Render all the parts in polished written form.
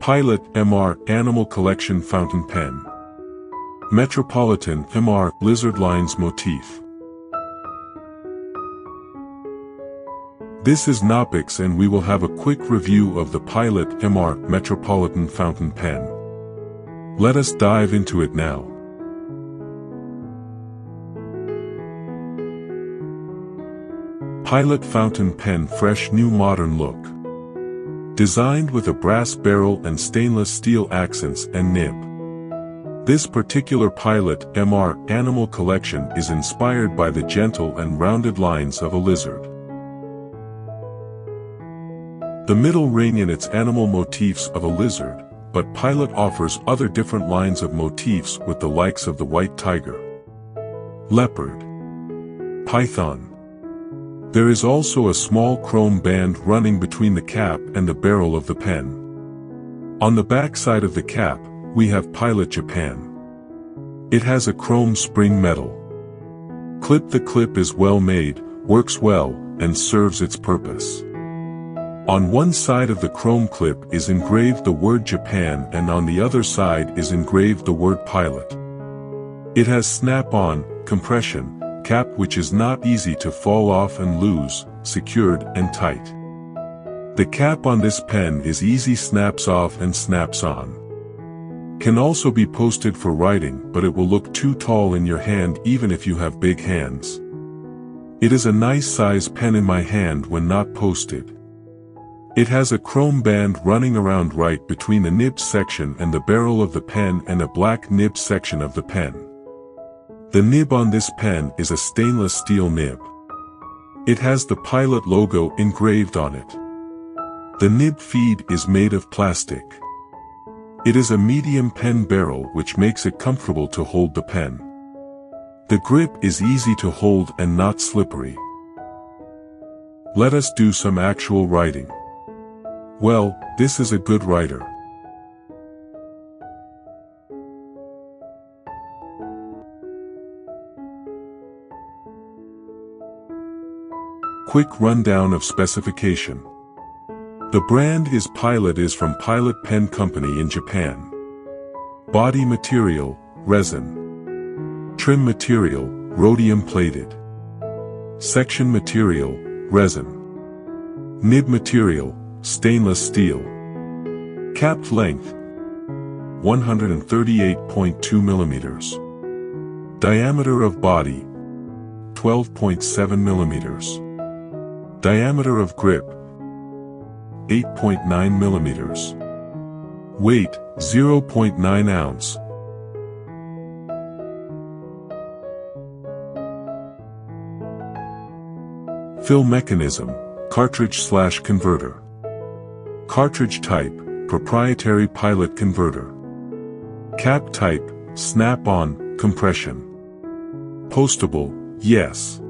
Pilot MR Animal Collection Fountain Pen. Metropolitan MR Lizard Lines Motif. This is gnoppix, and we will have a quick review of the Pilot MR Metropolitan Fountain Pen. Let us dive into it now. Pilot Fountain Pen, fresh new modern look. Designed with a brass barrel and stainless steel accents and nib. This particular Pilot MR Animal Collection is inspired by the gentle and rounded lines of a lizard. The middle ring in its animal motifs of a lizard, but Pilot offers other different lines of motifs with the likes of the white tiger, leopard, python. There is also a small chrome band running between the cap and the barrel of the pen. On the back side of the cap, we have Pilot Japan. It has a chrome spring metal clip. The clip is well made, works well, and serves its purpose. On one side of the chrome clip is engraved the word Japan, and on the other side is engraved the word Pilot. It has snap-on compression cap, which is not easy to fall off and loose, secured and tight. The cap on this pen is easy, snaps off and snaps on. Can also be posted for writing, but it will look too tall in your hand even if you have big hands. It is a nice size pen in my hand when not posted. It has a chrome band running around right between the nib section and the barrel of the pen and a black nib section of the pen. The nib on this pen is a stainless steel nib. It has the Pilot logo engraved on it. The nib feed is made of plastic. It is a medium pen barrel, which makes it comfortable to hold the pen. The grip is easy to hold and not slippery. Let us do some actual writing. Well, this is a good writer. Quick rundown of specification. The brand is Pilot, is from Pilot Pen Company in Japan. Body material, resin. Trim material, rhodium plated. Section material, resin. Nib material, stainless steel. Cap length, 138.2 millimeters. Diameter of body, 12.7 millimeters. Diameter of grip, 8.9 millimeters. Weight, 0.9 ounce. Fill mechanism, cartridge/converter. Cartridge type, proprietary Pilot converter. Cap type, snap-on, compression. Postable, yes.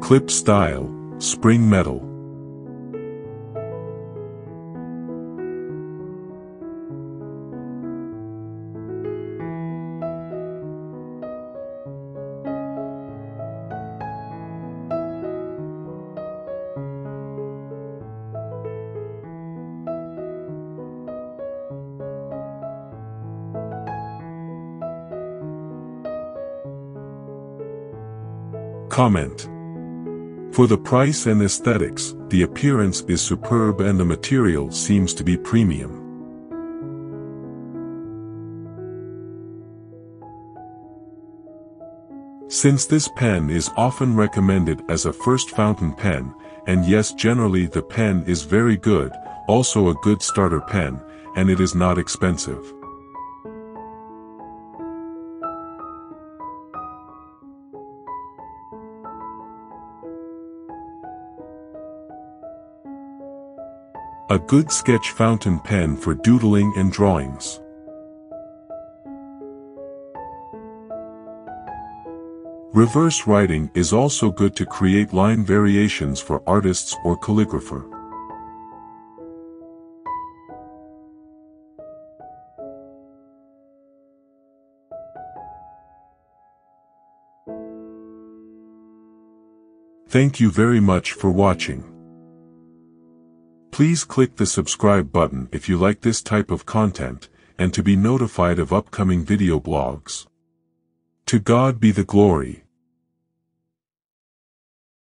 Clip style, spring metal. Comment. For the price and aesthetics, the appearance is superb and the material seems to be premium. Since this pen is often recommended as a first fountain pen, and yes, generally the pen is very good, also a good starter pen, and it is not expensive. A good sketch fountain pen for doodling and drawings. Reverse writing is also good to create line variations for artists or calligrapher. Thank you very much for watching. Please click the subscribe button if you like this type of content, and to be notified of upcoming video blogs. To God be the glory.